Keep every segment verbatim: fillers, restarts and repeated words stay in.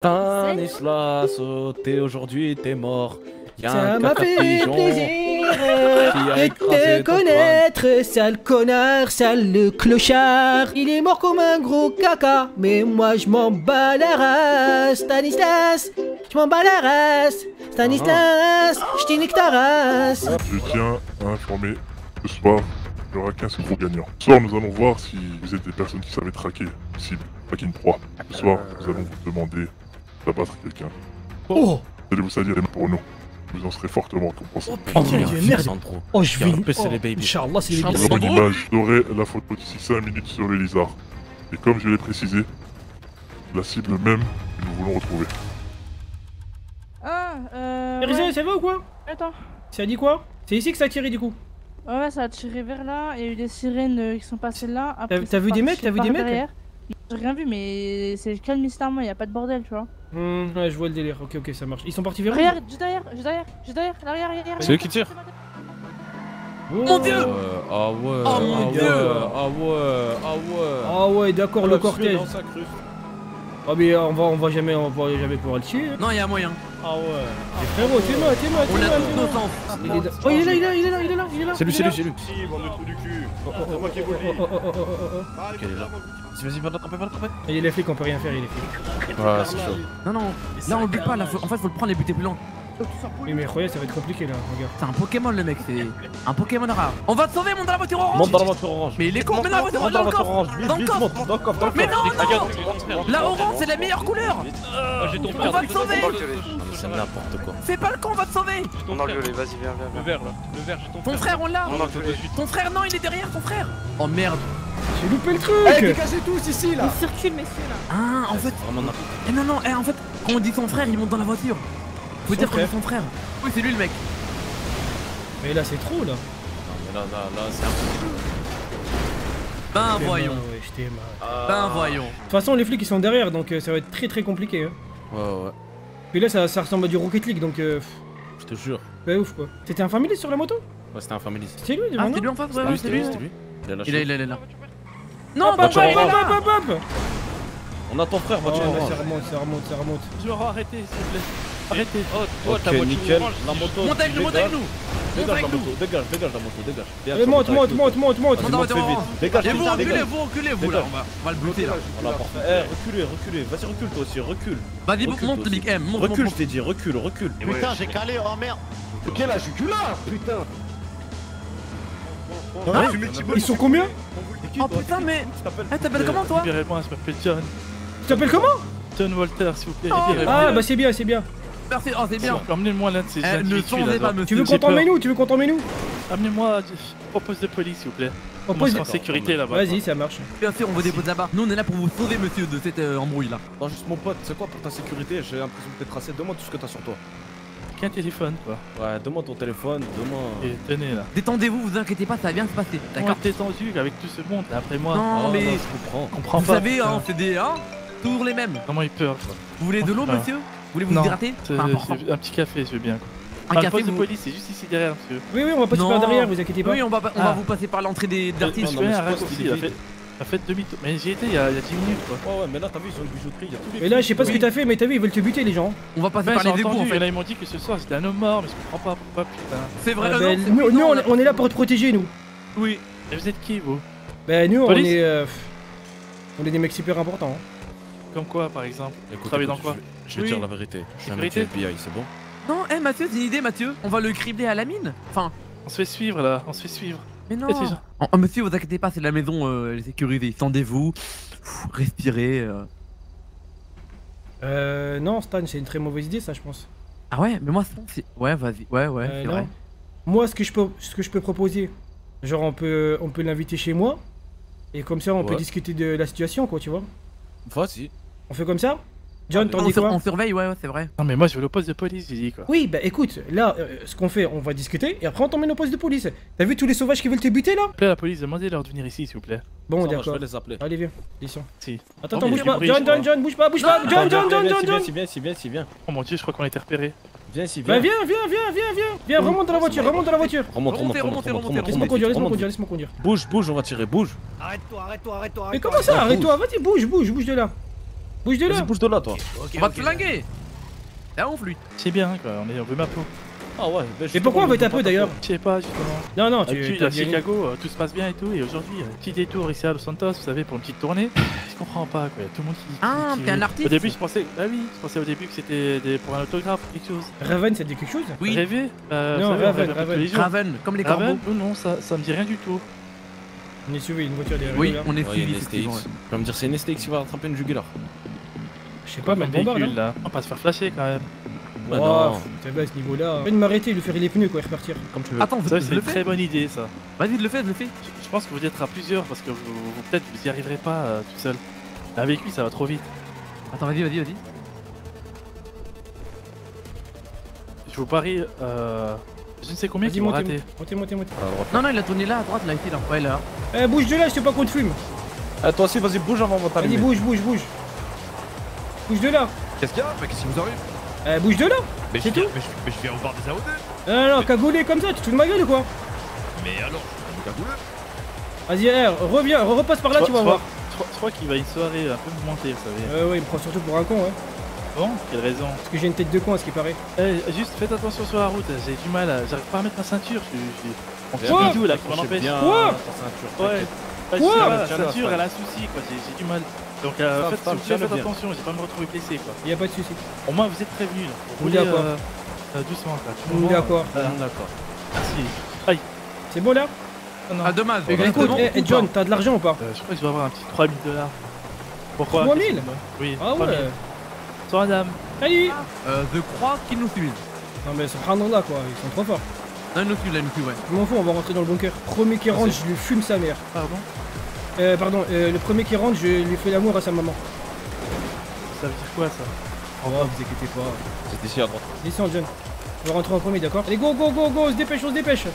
Stanislas, t'es aujourd'hui, t'es mort. Ça m'a fait plaisir de te connaître, sale connard, sale clochard. Il est mort comme un gros caca, mais moi je m'en bats la race. Stanislas, je m'en bats la race. Stanislas, je t'inique ta race. Je tiens à informer ce soir, il n'y aura qu'un seul gros gagnant. Ce soir, nous allons voir si vous êtes des personnes qui savaient traquer, cible, traquer une proie. Ce soir, nous allons vous demander d'abattre quelqu'un. Oh, allez vous salir les mains pour nous. Vous en serez fortement récompensé. Oh putain, il y a une merde. Oh, je vais... Oh, les baby. Inch'Allah, c'est les baby. Sur l'image, j'aurai la photo d'ici cinq minutes sur le lézard. Et comme je l'ai précisé, la cible même que nous voulons retrouver. Ah, euh... Rizé, ça va ou quoi? Attends. Ça dit quoi? C'est ici que ça a tiré du coup? Ouais, ça a tiré vers là, et il y a eu des sirènes qui sont passées là. T'as vu des mecs? T'as vu des mecs? J'ai rien vu, mais c'est calme mystérieusement, y'a pas de bordel, tu vois. Mmh, ouais, je vois le délire, ok, ok, ça marche. Ils sont partis vers où? Regarde, juste derrière, juste derrière, juste derrière, l'arrière, l'arrière. C'est eux qui tirent. Oh, mon dieu! Ah ouais, ah ouais, ah ouais, ah ouais. Ah ouais, d'accord, le cortège. Ah, mais on va, on va jamais, on va jamais pouvoir le tuer. Non, y'a moyen. Ah ouais. Mais frérot, t'es mort, t'es mort, t'es mort. On a tous nos temps. Oh, il est là, il est là, il est là, il est là, il est là. C'est lui, c'est lui, c'est lui. Si, bande de trous du cul. C'est moi qui vous le dis. Vas-y, va l'attraper, va l'attraper. Il est les flics, on peut rien faire, il est flic. Ouais, c'est chaud. Non, non, là on le bute pas, là, en fait faut le prendre et buter blanc. Oui, mais croyez, ça va être compliqué là, regarde. C'est un Pokémon le mec, c'est un Pokémon rare. On va te sauver, monte dans la voiture orange. Monte dans la voiture orange. Mais il est con, monte dans la voiture orange. Dans le coffre, dans le coffre. Mais non, non, la orange c'est la meilleure couleur. On va te sauver. C'est n'importe quoi. Fais pas le con, on va te sauver. On enlève les, vas-y, viens, viens. Le vert là, le vert, j'ai ton frère. Ton frère, on l'a. Ton frère, non, il est derrière ton frère. Oh merde. J'ai loupé le truc! Eh, dégagez tous ici là! Ils circulent, messieurs là! Ah, en fait. Eh non, non, eh, en fait, quand on dit son frère, il monte dans la voiture! Faut dire qu'on est son frère! Oui, c'est lui le mec! Mais là, c'est trop là! Non, mais là, là, là, c'est un peu. Ben voyons! Ben voyons! De toute façon, les flics ils sont derrière donc ça va être très très compliqué. Hein. Ouais, ouais. Puis là, ça, ça ressemble à du Rocket League donc. Euh... Je te jure! Bah, ouf quoi! C'était un familier sur la moto? Ouais, c'était un familier. C'était lui, ah, c'était lui en face? Ouais, c'était lui, c'était lui! Il est là, il est là! Non, pop, pop, pop, pop. On a ton frère, voiture orange. Ça remonte, ça remonte, ça remonte. Je vais arrêter, s'il te plaît. Arrêtez. Oh, toi, ta voiture orange. Monte avec nous, monte avec nous. Dégage la moto, dégage, dégage la moto, dégage. Monte, monte, monte, monte, monte. Monte vite. Dégage, dégage. Et vous, reculez, vous, reculez, vous là. On va le bloquer là. Eh, reculez, reculez. Vas-y, recule toi aussi, recule. Vas-y, monte, Big M. Recule, je t'ai dit, recule, recule. Putain, j'ai calé, oh merde. Ok, là, je suis cul là, putain. Hein? Ils sont combien? Oh putain mais... Eh, t'appelles comment toi? Libérez-moi, je m'appelle John. Tu t'appelles comment? John Walter, s'il vous plaît. Ah bah c'est bien, c'est bien. Merci, oh c'est bien. Emmenez-moi là de ces gens qui fuient là. Tu veux qu'on t'emmène nous? Tu veux qu'on t'emmène nous? Amenez-moi au poste de police, s'il vous plaît. Au poste de... en sécurité là-bas. Vas-y, ça marche. Bien sûr, on vous dépose là-bas. Nous on est là pour vous sauver monsieur de cette embrouille là. Non, juste mon pote, c'est quoi pour ta sécurité? J'ai l'impression que t'es tracé. Demande tout ce que t'as sur toi. Qu'un téléphone quoi. Ouais, demande ton téléphone, demande. Et tenez là. Détendez-vous, vous inquiétez pas, ça vient de se passer. D'accord. T'es tendu avec tout ce monde là, après moi. Non, oh, mais non, je comprends. Comprends vous pas. Vous savez, hein, c'est des hein, toujours les mêmes. Comment ils peuvent. Vous voulez de l'eau, monsieur? Vous voulez vous hydrater? Un petit café, je veux bien. Un ah, café. Le poste vous... de police, c'est juste ici derrière, monsieur. Oui, oui, on va passer non. par derrière, vous inquiétez pas. Oui, on va, on ah. va vous passer par l'entrée des artistes. T'as fait demi-tour, mais j'y étais il y a dix minutes quoi. Oh ouais, mais là t'as vu, ils ont une bijouterie, il y a tous les. Mais là, je sais pas oui. ce que t'as fait, mais t'as vu, ils veulent te buter les gens. On va passer par les dégoûts en fait. Là, ils m'ont dit que ce soir c'était un homme mort, mais je comprends pas pourquoi putain. C'est vrai, ah, bah, non, nous, nous on, on, on est là pour te protéger, nous. Oui. Et vous êtes qui vous? Bah, nous police. on est. Euh, on est des mecs super importants. Hein. Comme quoi par exemple? Vous travaillez dans quoi? Je, je vais oui. dire la vérité. Je suis un mec du F B I, c'est bon? Non, eh hey, Mathieu, j'ai une idée, Mathieu. On va le cribler à la mine. Enfin. On se fait suivre là, on se fait suivre. Mais non! Oh, oh, monsieur, vous inquiétez pas, c'est la maison euh, sécurisée. Tendez-vous, respirez. Euh... euh. Non, Stan, c'est une très mauvaise idée, ça, je pense. Ah ouais? Mais moi, c'est. Ouais, vas-y. Ouais, ouais, euh, c'est vrai. Moi, ce que je peux, ce que je peux proposer, genre, on peut, on peut l'inviter chez moi. Et comme ça, on ouais. peut discuter de la situation, quoi, tu vois. Vas-y. On fait comme ça? John, t'en dis quoi? On surveille, ouais, ouais, c'est vrai. Non, mais moi, je vais au poste de police, j'ai dit quoi. Oui, bah écoute, là, euh, ce qu'on fait, on va discuter et après on t'emmène au poste de police. T'as vu tous les sauvages qui veulent te buter là? S'il vous plaît, la police, demandez-leur de venir ici, s'il vous plaît. Bon, d'accord. Je vais les appeler. Allez, viens, descends. Si. Attends, attends, bouge pas. John, John, John, bouge pas, bouge pas. John, John, John, John, John. Si, viens, si, viens, si, viens. Oh mon dieu, je crois qu'on a été repéré. Viens, si, viens. Bah, viens, viens, viens, viens, viens. Viens, remonte dans la voiture, remonte dans la voiture. Remonte, remonte, remonte, remonte. Laisse-moi conduire, laisse-moi conduire, laisse-moi conduire. Bouge, bouge, on va tirer, bouge. Arrête-toi, arrête-toi, arrête-toi. Mais comment ça, arrête-toi? Vas-y, bouge, bouge, bouge de là. Bouge de là. Bouge de là, toi. Okay, okay, on va te okay, flinguer. T'es un ouf, lui. C'est bien, quoi. On est, on veut ma peau. Ah ouais, bah mais pourquoi on veut ta peau d'ailleurs? Je sais pas, justement. Non, non, tu es à Chicago, tout se passe bien et tout, et aujourd'hui, petit détour ici à Los Santos, vous savez, pour une petite tournée. Je comprends pas, quoi, tout le monde qui. Ah, t'es un artiste? Au début, je pensais, ah oui, je pensais au début que c'était pour un autographe ou quelque chose. Raven, ça te dit quelque chose? Oui. Rêver? Non, Raven, Raven. Raven, comme les corbeaux. Non, ça me dit rien du tout. On est suivi, une voiture derrière. Oui, on est suivi, effectivement. Tu vas me dire, c'est une S T X qui va rattraper une jugular. Je sais pas, mais le là. On va se faire flasher quand même. Bah wow, non, c'est bien à ce niveau là. Je vais m'arrêter, lui faire les pneus quoi et repartir. Comme tu veux. Attends, vous c'est une très bonne idée ça. Vas-y, le fais, le fais. Je, je pense que vous y êtes à plusieurs parce que vous, vous peut-être vous y arriverez pas euh, tout seul. Avec lui ça va trop vite. Attends, vas-y, vas-y, vas-y. Je vous parie, euh... je ne sais combien qui vont rater. Montez, montez, montez. Non, non, il a tourné là à droite, là, ici, là. Ouais, là. Eh, bouge de là, je sais pas qu'on te fume. Ah, toi aussi, vas-y, bouge avant, on va t'allumer. Vas-y, bouge, bouge, bouge. Bouge de là. Qu'est-ce qu'il y a? Qu'est-ce qui vous arrive? Euh, bouge de là! Mais c'est tout! Mais je, mais je viens au bar des A O D! Euh, non, mais... cagoulé comme ça, tu te fous de ma gueule ou quoi? Mais alors, je suis cagoulé! Vas-y, R, reviens, re repasse par là, tu vas voir! Je crois qu'il va une soirée un peu mouvementée, vous savez. Euh, ouais, il me prend surtout pour un con, ouais. Bon, quelle raison? Parce que j'ai une tête de con à ce qui paraît. Eh, juste faites attention sur la route, j'ai du mal, à... j'arrive pas à mettre ma ceinture, je suis. On fait un bidou là, qu'on l'empêche. Quoi? Ouais! Quoi? La ceinture, elle a un souci, quoi, j'ai du mal. Donc euh, ça, faites, ça, ça, faites attention, j'ai pas me retrouver blessé quoi. Il y a pas de soucis. Au moins vous êtes prévenus là. Vous voulez quoi? Doucement là. Vous voulez quoi? D'accord. Merci. Aïe. C'est bon là? Ah, non. Ah dommage. Et écoute, eh, John, t'as de l'argent ou pas? euh, Je crois que je vais avoir un petit trois mille dollars. Pourquoi? trois mille? Oui. Ah ouais. Toi madame. Salut. Euh, je crois qu'ils nous suivent. Non mais c'est là quoi, ils sont trop forts. Non ils nous suivent là, ils nous suivent ouais. Je m'en fous, on va rentrer dans le bunker. Premier qui rentre, je lui fume sa mère. Pardon? Euh, pardon, euh, le premier qui rentre, je lui fais l'amour à sa maman. Ça veut dire quoi ça? Oh, oh, vous inquiétez pas. C'est ici à droite. Descends, John. Je vais rentrer en premier, d'accord? Allez, go, go, go, go, on se dépêche, on se dépêche.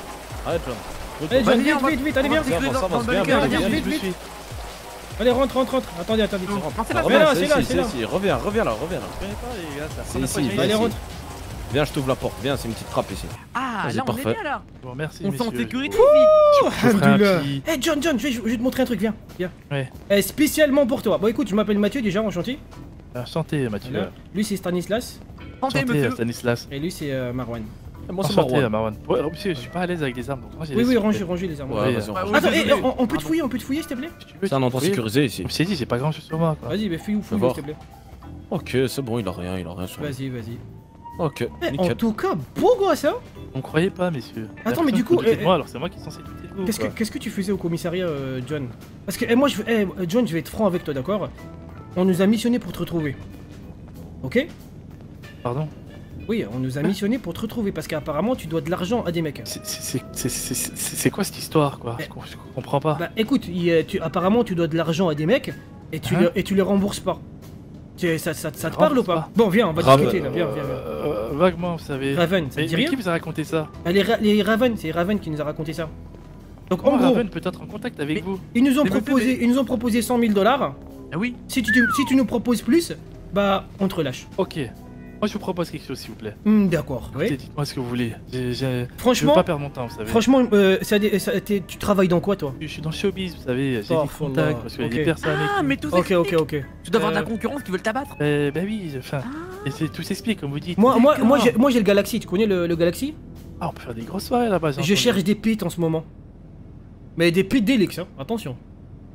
Allez, John. Allez, John, vite, vite, vite, allez, viens. Vite, vite, vite. Allez, rentre, rentre, rentre. Attendez, attendez. C'est là, c'est là, c'est là. Reviens, reviens là, reviens là. C'est ici, allez, rentre. Viens, je t'ouvre la porte, viens, c'est une petite trappe ici. Ah, là on est bien là. Bon, merci, on s'en sécurité. Eh hey, John, John, je vais, je vais te montrer un truc, viens, viens. Ouais. Eh, spécialement pour toi. Bon, écoute, je m'appelle Mathieu, déjà, enchanté. Enchanté, Mathieu. Voilà. Lui, c'est Stanislas. Enchanté, monsieur. Stanislas. Et lui, c'est euh, Marwan. Moi, bon, c'est Marwan. Marwan. Ouais, monsieur, je suis pas à l'aise avec les armes, donc moi j'ai. Oui, oui, rangez, rangez les armes. Ouais, ouais, euh... Attends, eh, on, on peut te fouiller, on peut te fouiller, s'il te plaît. C'est un endroit sécurisé ici. Je t'ai dit, j'ai pas grand chose sur moi. Vas-y, mais fouille ou fouille, s'il te plaît. Ok, c'est bon, il a rien, il a rien sur moi. Vas-y, vas-y. Ok, hey, en tout cas, beau gosse hein. On croyait pas, messieurs. Attends, mais du coup, eh, moi, alors c'est moi qui suis censé douter de vous. Qu'est-ce que, qu'est-ce que tu faisais au commissariat, euh, John? Parce que, eh, moi, je, eh, John, je vais être franc avec toi, d'accord? On nous a missionné pour te retrouver. Ok? Pardon? Oui, on nous a missionné pour te retrouver parce qu'apparemment, tu dois de l'argent à des mecs. C'est quoi cette histoire, quoi? eh, je, je comprends pas. Bah, écoute, il, tu, apparemment, tu dois de l'argent à des mecs et tu, hein? le, et tu les rembourses pas. Ça, ça, ça, ça te parle ou pas? pas Bon, viens, on va Raven, discuter là, viens, viens. viens. Euh, vaguement, vous savez. Raven, ça te dit rien? Qui vous a raconté ça? Ah, les, Ra les Raven, c'est Raven qui nous a raconté ça. Donc oh, en gros, Raven peut être en contact avec vous. Ils nous ont proposé, ils nous ont proposé cent mille dollars. Ah oui. Si tu, si tu nous proposes plus, bah on te relâche. Ok. Moi je vous propose quelque chose s'il vous plaît. Mmh, d'accord. Oui. Dites-moi ce que vous voulez. J'ai, j'ai... Franchement, je veux pas perdre mon temps, vous savez. Franchement, euh, ça, ça, tu travailles dans quoi toi? Je suis dans le showbiz, vous savez. J'ai oh, des contacts parce que okay. des personnes. Ah, mais tout s'explique. Ok, ok, ok. Tu dois euh... avoir de la concurrence qui veut t'abattre. Euh, bah oui, enfin. Ah. Et tout s'explique comme vous dites. Moi, moi, moi, j'ai, moi j'ai le Galaxy. Tu connais le, le Galaxy? Ah, on peut faire des grosses soirées là-bas. Je cherche des pites en ce moment. Mais des pites d'élix, hein. Attention.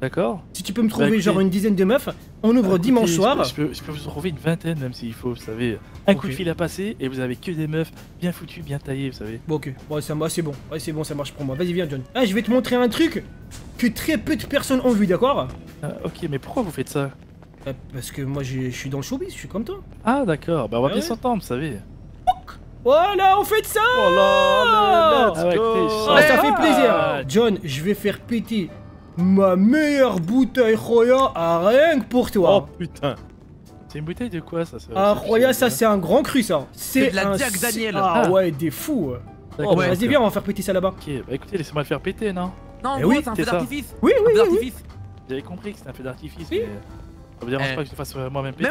D'accord. Si tu peux me trouver bah, genre une dizaine de meufs, on ouvre bah, dimanche soir. Je peux, je peux vous trouver une vingtaine même s'il faut, vous savez. Un okay. coup de fil à passer et vous avez que des meufs bien foutues, bien taillées, vous savez. Bon, ok, ouais, ça c'est bon, ouais, c'est bon, ça marche pour moi. Vas-y, viens, John. Ah, je vais te montrer un truc que très peu de personnes ont vu, d'accord? Ah, ok, mais pourquoi vous faites ça? Ah, parce que moi je suis dans le showbiz, je suis comme toi. Ah, d'accord, bah on va ah, bien s'entendre, ouais. vous savez. Voilà, on fait de ça! Oh là, let's go. Ah, ça fait plaisir! John, je vais faire péter ma meilleure bouteille Roya à rien que pour toi. Oh putain. C'est une bouteille de quoi ça? Ah Roya ça c'est un grand cru ça. C'est de la Jack Daniel. Ah ouais des fous. Oh vas-y viens on va faire péter ça là-bas. Ok bah écoutez laissez-moi le faire péter non? Non oui c'est un feu d'artifice. Oui oui oui. J'avais compris que c'était un feu d'artifice mais ça me dérange pas que je le fasse moi-même péter.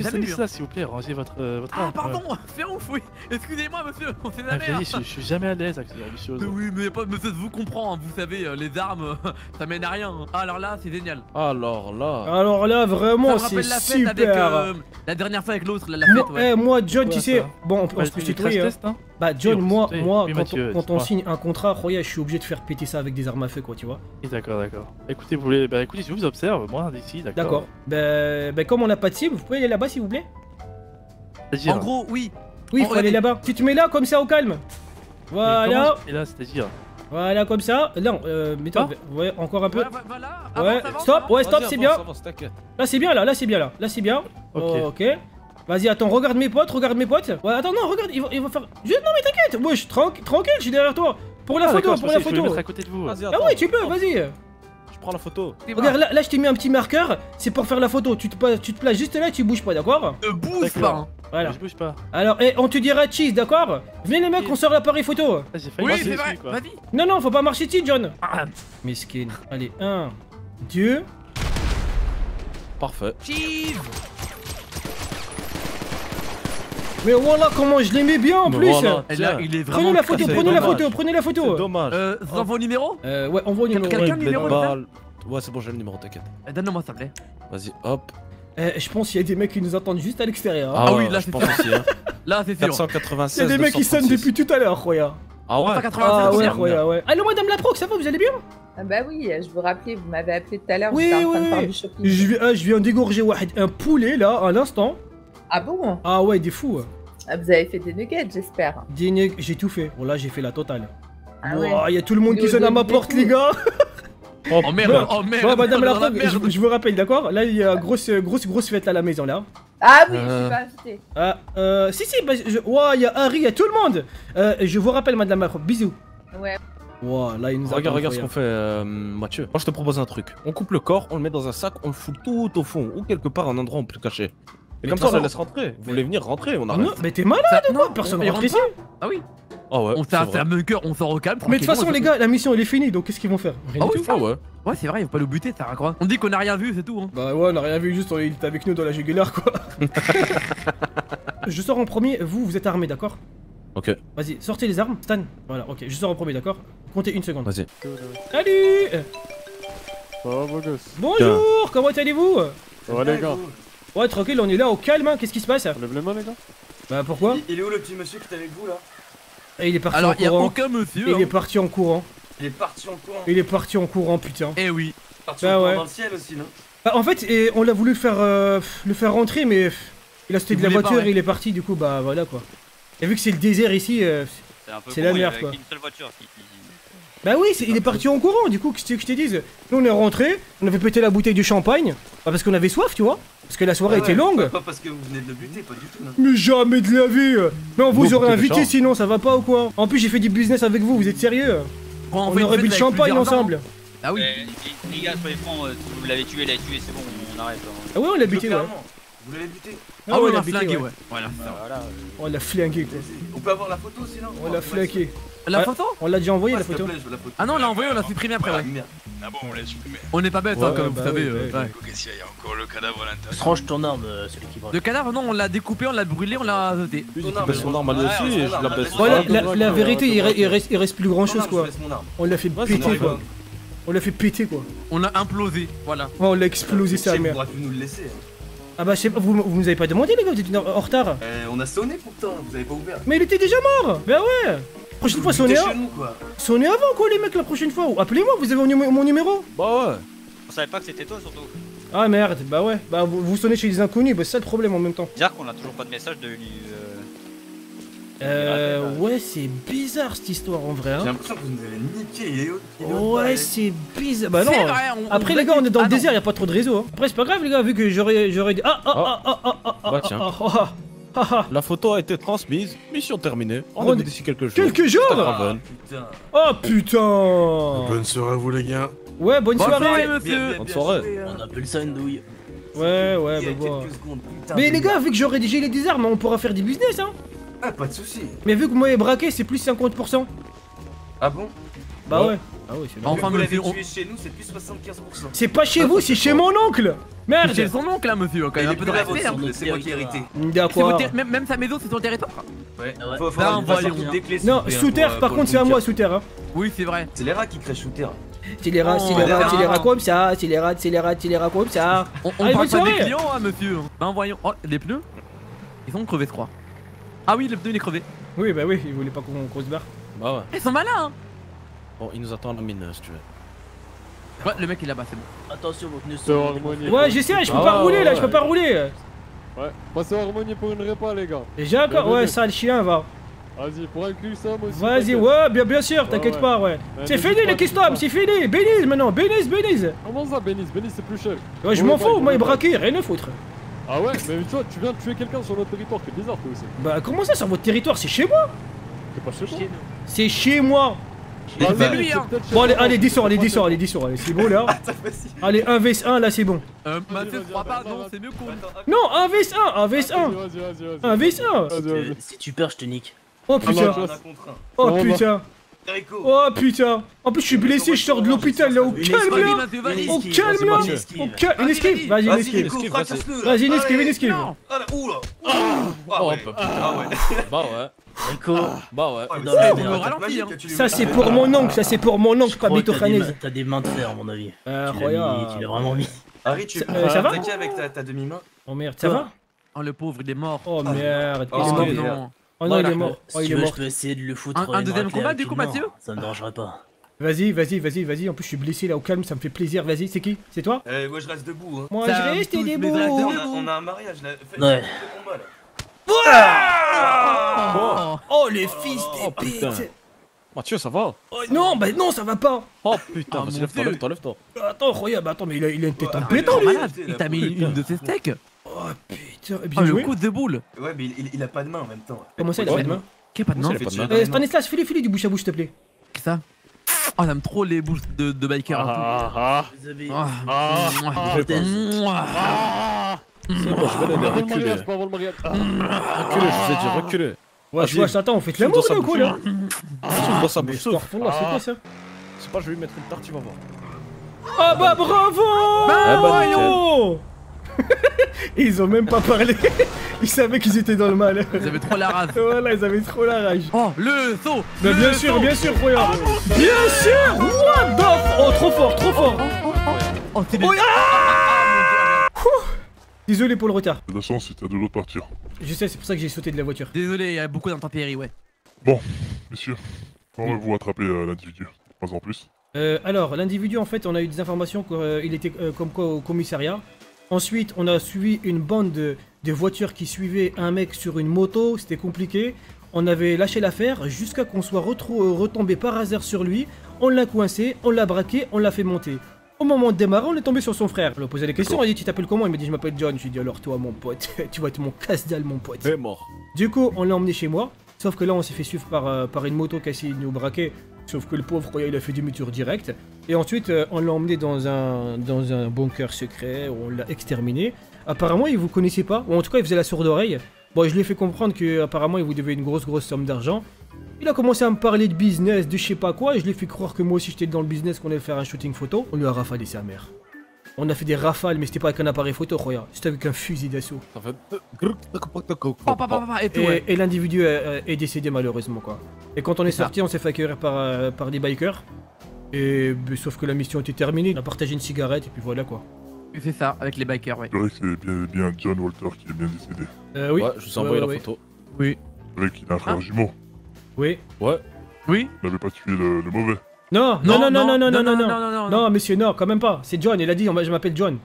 Stanislas, s'il vous plaît, rangez votre. Euh, votre ah, arme, pardon, euh... c'est ouf, oui. Excusez-moi, monsieur, on sait jamais. Ah, je, je suis jamais à l'aise avec ce genre de choses. Oui, mais pas, monsieur, je vous comprends, hein. Vous savez, les armes, ça mène à rien. Hein. Alors là, c'est génial. Alors là. Alors là, vraiment, c'est super. Avec, euh, la dernière fois avec l'autre, la, la fête, ouais. Eh, moi, John, tu sais. Bon, on peut se tutoyer. Bah, John, moi, moi quand on signe un contrat, je suis obligé de faire péter ça avec des armes à feu, quoi, tu vois. D'accord, d'accord. Écoutez, vous voulez. Bah, écoutez, je vous observe, moi, d'ici, d'accord. D'accord. Bah, bah, comme on n'a pas de cible, vous pouvez aller là-bas, s'il vous plaît. En gros, oui. Oui, faut aller là-bas. Tu te mets là, comme ça, au calme. Voilà. Et là, c'est-à-dire. Voilà, comme ça. Non, euh, mets-toi. Ouais, encore un peu. Ouais, stop, ouais, stop, c'est bien. Là, c'est bien, là, là, c'est bien, là. Là, c'est bien. Ok. Vas-y, attends, regarde mes potes, regarde mes potes. Ouais, attends, non, regarde, ils vont, ils vont faire. Je... Non, mais t'inquiète, moi, je tranquille, tranquille, je suis derrière toi. Pour la ah photo, pour la photo. Je vais mettre à côté de vous. Attends, ah ouais, tu peux, vas-y. Je prends la photo. Regarde, là, là je t'ai mis un petit marqueur, c'est pour faire la photo. Tu te, tu te places juste là, tu bouges pas, d'accord? Ne bouge pas. Hein. Voilà. Je bouge pas. Alors, et on te dira cheese, d'accord? Venez les mecs, on sort l'appareil photo. Ah, oui, c'est vrai. Vas-y. Non, non, faut pas marcher dessus, John. Ah. Miskin. Allez, un, deux. Parfait. Cheese. Mais voilà comment je l'aimais bien en mais plus voilà, là, il est vraiment. Prenez la photo, prenez la photo, prenez la photo. Dommage. Euh, vous envoie le numéro? Euh, ouais, envoie le numéro. Quelqu'un le numéro? Ouais, c'est bon, j'ai le numéro, t'inquiète. Euh, Donne-moi ça, plaît. Vas-y, hop. Euh, je pense qu'il y a des mecs qui nous attendent juste à l'extérieur. Hein. Ah, ah oui, là, je pense aussi. Hein. Là, c'est sûr. quatre cent quatre-vingt-seize. Il y a des mecs qui sonnent depuis tout à l'heure, Roya. Ah ouais. Ah ouais, Roya, ouais. Allô, madame la proc, ça va, vous allez bien? Ah bah oui, je vous rappelais, vous m'avez appelé tout à l'heure. Oui, oui. Je viens d'égorger un poulet là, à l'instant. Ah bon? Ah ouais, des fous. Ah, vous avez fait des nuggets, j'espère. Des nuggets, j'ai tout fait. Bon, là, j'ai fait la totale. Ah ouais. Wow, y a tout le monde qui sonne à ma porte, les gars. Oh, oh merde, oh merde. Ouais, madame la femme, je, je vous rappelle, d'accord? Là, il y a grosse, grosse, grosse fête à la maison, là. Ah oui, euh... je suis pas invité. Ah, euh, si, si, bah, je... wow, y a Harry, y a tout le monde. Euh, je vous rappelle, madame la femme, bisous. Ouais. Wow, là, il nous regarde, regarde ce qu'on fait, euh, Mathieu. Moi, je te propose un truc. On coupe le corps, on le met dans un sac, on le fout tout au fond, ou quelque part, un endroit où on peut le cacher. Mais comme ça, on la laisse rentrer. Vous voulez venir rentrer, on arrête. Mais t'es malade ou quoi? Personne ne rentre ici. Ah oui. Ah ouais. On s'arrête à bunker, on s'en recalme. Mais de toute façon, les gars, la mission elle est finie, donc qu'est-ce qu'ils vont faire? Ah oui, ça ouais. Ouais, c'est vrai, ils vont pas le buter, ça raccroche. On dit qu'on a rien vu, c'est tout. Hein. Bah ouais, on a rien vu, juste on est avec nous dans la jugulaire, quoi. Je sors en premier, vous, vous êtes armés, d'accord? Ok. Vas-y, sortez les armes, Stan. Voilà, ok, je sors en premier, d'accord? Comptez une seconde. Vas-y. Salut. Bonjour, comment allez-vous? Ouais, les gars. Ouais, tranquille, on est là au calme, hein. Qu'est-ce qui se passe? Lève les mains, les gars. Bah pourquoi? Il, il est où le petit monsieur qui était avec vous là? Et il est parti. Alors, en courant. Alors, il y a aucun monsieur. Il hein. est parti en courant. Il est parti en courant. Il est parti en courant, putain. Eh oui. Parti bah, en ouais. dans le ciel aussi, non? Bah en fait, et on l'a voulu faire, euh, le faire rentrer, mais il a sauté de la voiture pas, ouais. et il est parti, du coup, bah voilà quoi. Et vu que c'est le désert ici, euh, c'est la merde quoi. Une seule voiture, il, il... Bah oui, est, il est parti en courant, du coup, que je te dise. Nous on est rentrés, on avait pété la bouteille de champagne, bah, parce qu'on avait soif, tu vois. Parce que la soirée ah ouais, était longue. Pas parce que vous venez de le buter, pas du tout. Non. Mais jamais de la vie. Mais on vous, vous aurait invité sinon, ça va pas ou quoi? En plus, j'ai fait du business avec vous, vous êtes sérieux? Quand on on aurait bu le champagne ensemble. Ah oui. Les gars, soyez francs, vous l'avez tué, l'avez tué, c'est bon, on arrête. Ah ouais, on l'a buté, ouais. Vous l'avez buté? Ah ouais, on l'a flingué, ouais. Voilà. On l'a flingué, quoi. On peut avoir la photo sinon? On l'a flingué. La photo? On l'a déjà envoyé la photo. Ah non, on l'a envoyé, on l'a supprimé après, ouais. Ah bon, on l'a supprimé. On est pas bête, hein, comme vous savez. Qu'est-ce qu'il y a encore le cadavre à l'intérieur? Range ton arme, celui qui branle. Le cadavre, non, on l'a découpé, on l'a brûlé, on l'a jeté. Il baisse son arme à lui aussi, et je la baisse. Ouais, la vérité, il reste plus grand chose, quoi. On l'a fait péter, quoi. On l'a fait péter, quoi. On l'a implosé, voilà. Ouais, on l'a explosé, sa mère. Ah bah je sais pas, vous, vous nous avez pas demandé les gars, vous êtes en retard. Euh, on a sonné pourtant, vous avez pas ouvert. Mais il était déjà mort. Bah ouais. Prochaine vous fois sonnez avant. Sonnez avant quoi les mecs la prochaine fois. Appelez-moi, vous avez mon, mon numéro. Bah ouais. On savait pas que c'était toi surtout. Ah merde, bah ouais, bah vous, vous sonnez chez les inconnus, bah c'est ça le problème en même temps. Bizarre qu'on a toujours pas de message de lui. Euh, euh ouais c'est bizarre cette histoire en vrai hein. J'ai l'impression que vous nous avez niqué, il est haut. Ouais c'est bizarre. Bah non vrai, on, après on les gars on est dans ah le non. désert, y a pas trop de réseau hein. Après c'est pas grave les gars vu que j'aurais j'aurais dit. Ah ah ah ah ah ah ah bah, tiens. ah ah ah ah La photo a été transmise, mission terminée. On revient d'ici quelques jours. Quelques jours ah, putain. Oh putain. Bonne soirée à vous les gars. Ouais bonne, bonne soirée, soirée monsieur bien, bien, Bonne soirée hein. On appelle ça une douille. Ouais ouais bah bon. Mais les gars vu que j'aurais déjà les déserts on pourra faire des business hein. Ah, pas de soucis. Mais vu que moi est braqué, c'est plus cinquante pour cent. Ah bon? Bah ouais. ouais. Ah oui, c'est normal. Enfin, vous l'avez tué chez nous, c'est plus soixante-quinze pour cent. C'est pas chez vous, c'est chez mon oncle. Merde, j'ai son oncle là, monsieur, quand même un peu de respect. C'est moi qui ai hérité. D'accord. Même sa maison, c'est son territoire. Ouais, faut faire. Non, sous terre, par contre, c'est à moi, sous terre. Oui, c'est vrai. C'est les rats qui crèchent sous terre. C'est les rats, c'est les rats, c'est les rats comme ça. C'est les rats, c'est les rats, c'est les rats comme ça. On parle pas des clients, hein, monsieur. Ben voyons. Oh, les pneus, ils sont crevés, je crois. Ah oui, le pneu il est crevé. Oui, bah oui, ils voulaient pas qu'on se barre. Bah ouais. Ils sont malins, hein. Bon, ils nous attendent en mine, si tu veux. Ouais, le mec il est là-bas, c'est bon. Attention, mon pneu c'est harmonieux. Ouais, j'essaie, je peux pas rouler là, je peux pas rouler. Ouais, passez harmonieux pour une répa, les gars. Déjà, encore. Ouais, sale chien, va. Vas-y, pour un cul, Sam aussi. Vas-y, ouais, bien, bien sûr, t'inquiète pas, ouais. C'est fini les customs, c'est fini. Bénise maintenant, bénise, bénise. Comment ça, bénise, bénise, c'est plus cher. Ouais, je m'en fous, moi, il braquait, rien à foutre. Ah ouais, mais tu vois, tu viens de tuer quelqu'un sur notre territoire, c'est bizarre toi aussi. Bah comment ça sur votre territoire, c'est chez moi. C'est pas chez toi. C'est chez moi. C'est lui hein. Bon allez, allez, descends, allez, descends, allez, descends, allez, c'est bon là. Allez, un contre un là, c'est bon. Euh, Mathieu, crois pas, non, c'est mieux qu'on... Non, un contre un, un contre un. un contre un. Si tu perds, je te nique. Oh putain. Oh putain. Oh putain! En plus je suis blessé, je sors de l'hôpital là, au calme là! Au calme là! Au calme! Une esquive! Vas-y, une esquive! Vas-y, une esquive, une esquive! Oula! Ah ouais! Bah ouais! Rico! Bah ouais! Ça c'est pour mon oncle, ça c'est pour mon oncle, pas Mathieu Khanez! T'as des mains de fer à mon avis! Incroyable! Tu l'as vraiment mis! Harry, tu peux attaquer avec ta demi-main? Oh merde, ça va? Oh le pauvre, il est mort! Oh merde! Il est mort! Oh non, voilà, il est mort. Si oh, il tu est veux, mort. Je peux essayer de le foutre. Un, un deuxième combat du coup, Mathieu. Ça ne dérangerait pas. Vas-y, vas-y, vas-y, vas-y. En plus, je suis blessé là au calme, ça me fait plaisir. Vas-y, c'est qui? C'est toi? Euh, moi je reste debout. Hein. Moi ça je reste debout. On a, on a un mariage là. Faites ouais. Le combat, là. Ah oh, oh, oh les fils des bêtes. Mathieu, ça va? Oh, non, bah non, ça va pas. Oh putain, vas-y, lève-toi, lève-toi, lève-toi. Attends, regarde, attends, mais il a, il a une tête en pétant, lui. Il t'a mis une de tes steaks. Oh putain, bien ah, joué. Le coup de boule. Ouais, mais il, il a pas de main en même temps. Comment ça, il a ouais, pas de main? Qu'est pas de main? Euh, Stanislas, fais-les, fais-les du bouche à bouche, s'il te plaît. Qu'est-ce ça? Oh, j'aime trop les bouches de, de biker. Ah, ah, ah, c'est bon, je vais l'aider, reculez. Reculez, je vous ai dit, reculez. Ouais, je vois, j'attends, on fait de l'amour, là, ou quoi, là? C'est quoi ça? C'est pas, je vais lui mettre une tarte, tu vas voir. Ah bah, bravo! Bah, voyons! Ils ont même pas parlé. Ils savaient qu'ils étaient dans le mal. Ils avaient trop la rage. Voilà, ils avaient trop la rage. Oh, le saut. Bah bien sûr, bien sûr, regarde. Bien sûr. What the... Oh, trop fort, trop fort. Oh, t'es bien. Désolé pour le retard. De toute façon, c'était à deux d'autres partir. Je sais, c'est pour ça que j'ai sauté de la voiture. Désolé, il y a beaucoup d'intempéries, ouais. Bon, messieurs, comment vous attrapez l'individu? Pas en plus. Euh, alors, l'individu, en fait, on a eu des informations qu'il était comme quoi au commissariat. Ensuite, on a suivi une bande de, de voitures qui suivaient un mec sur une moto, c'était compliqué. On avait lâché l'affaire jusqu'à qu'on soit retombé par hasard sur lui. On l'a coincé, on l'a braqué, on l'a fait monter. Au moment de démarrer, on est tombé sur son frère. On lui a posé des questions, on a dit tu t'appelles comment? Il m'a dit je m'appelle John. Je lui ai dit alors toi mon pote, tu vas être mon casse-dalle mon pote. Il est mort. Du coup, on l'a emmené chez moi. Sauf que là, on s'est fait suivre par, euh, par une moto qui a essayé de nous braquer. Sauf que le pauvre, il a fait du mutur direct. Et ensuite, euh, on l'a emmené dans un, dans un bunker secret où on l'a exterminé. Apparemment, il vous connaissait pas. Ou en tout cas, il faisait la sourde oreille. Bon, je lui ai fait comprendre qu'apparemment, il vous devait une grosse, grosse somme d'argent. Il a commencé à me parler de business, de je sais pas quoi. Et je lui ai fait croire que moi aussi, j'étais dans le business, qu'on allait faire un shooting photo. On lui a rafalé sa mère. On a fait des rafales, mais c'était pas avec un appareil photo, regarde. C'était avec un fusil d'assaut. Et, et l'individu est, est décédé malheureusement, quoi. Et quand on est, est sorti, on s'est fait accueillir par, par des bikers. Et bah, sauf que la mission était terminée. On a partagé une cigarette et puis voilà quoi. C'est ça, avec les bikers, ouais. C'est vrai que c'est bien, bien John Walter qui est bien décédé. Euh, oui. Ouais, je vous ai envoyé ouais, ouais, la photo. Oui. C'est vrai qu'il a un frère hein jumeau. Oui. Ouais. Oui. Il n'avait pas tué le, le mauvais. Non, non, non, non, non, non, non, non, non, non, non, non, non, monsieur, non, quand même pas. C'est John, il a dit, je m'appelle John.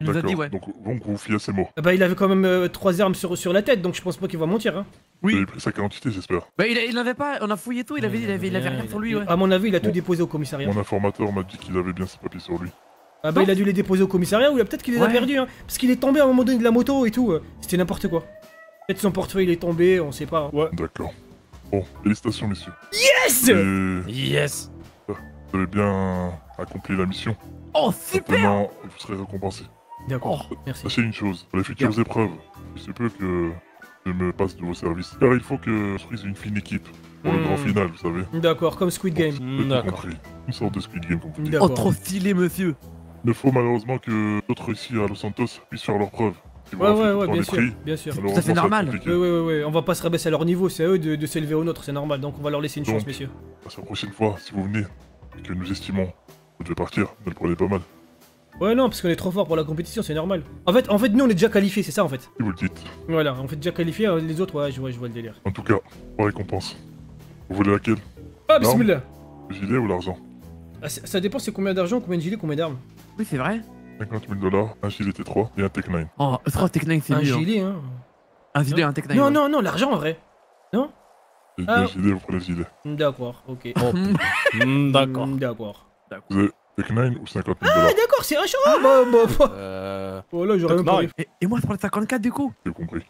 Il nous a dit, ouais. Donc, donc vous fiez à ses mots. Bah, il avait quand même euh, trois armes sur, sur la tête, donc je pense pas qu'il va mentir, hein. Oui. Il avait pris sa quantité, j'espère. Bah, il, il avait pas, on a fouillé tout, il avait, il avait, il avait rien sur lui, ouais. À mon avis, il a bon, tout déposé au commissariat. Mon informateur m'a dit qu'il avait bien ses papiers sur lui. Ah, bah, non. Il a dû les déposer au commissariat ou il a peut-être qu'il les ouais. a perdus, hein. Parce qu'il est tombé à un moment donné de la moto et tout. Euh, C'était n'importe quoi. Peut-être son portefeuille, il est tombé, on sait pas. Hein. Ouais. D'accord. Bon, félicitations, messieurs. Yes et... Yes. Vous avez bien accompli la mission. Oh super. Maintenant, vous serez récompensé. D'accord, oh, merci. Sachez une chose, pour les futures yeah. épreuves, il se peut que je me passe de vos services. Car il faut que je construise une fine équipe pour mmh. le grand final, vous savez. D'accord, comme Squid Game. Bon, D'accord. Une sorte de Squid Game, comme vous dites. Oh, trop stylé, monsieur. il faut malheureusement que d'autres ici à Los Santos puissent faire leurs preuves. Ouais, ouais, ouais, ouais, bien sûr, prix, bien sûr. C'est tout à fait normal. Oui, oui, oui, on va pas se rabaisser à leur niveau, c'est à eux de, de s'élever au nôtre, c'est normal, donc on va leur laisser une donc, chance, messieurs. À la prochaine fois, si vous venez, que nous estimons, vous devez partir, mais le prenez pas mal. Ouais, non, parce qu'on est trop fort pour la compétition, c'est normal. En fait, en fait, nous on est déjà qualifiés, c'est ça en fait. Et vous le dites. Voilà, on fait déjà qualifiés, les autres, ouais, je vois, je vois le délire. En tout cas, pour récompense. Vous voulez laquelle? Ah, bismillah. Le gilet ou l'argent? Ah, ça dépend, c'est combien d'argent, combien de gilets, combien d'armes. Oui, c'est vrai. cinquante mille dollars, un gilet T trois et un Tech neuf. Oh, trois Tech neuf, c'est mieux. Un gilet, hein. Un gilet, un Tech neuf. Non, non, non, l'argent en vrai. Non? Les deux gilets, vous prenez le gilet. D'accord, ok. D'accord. D'accord. Tech neuf ou cinquante mille dollars? Ah, d'accord, c'est un choix. Euh. Oh là, j'aurais même pas. Et moi, je prends le cinquante-quatre du coup. J'ai compris.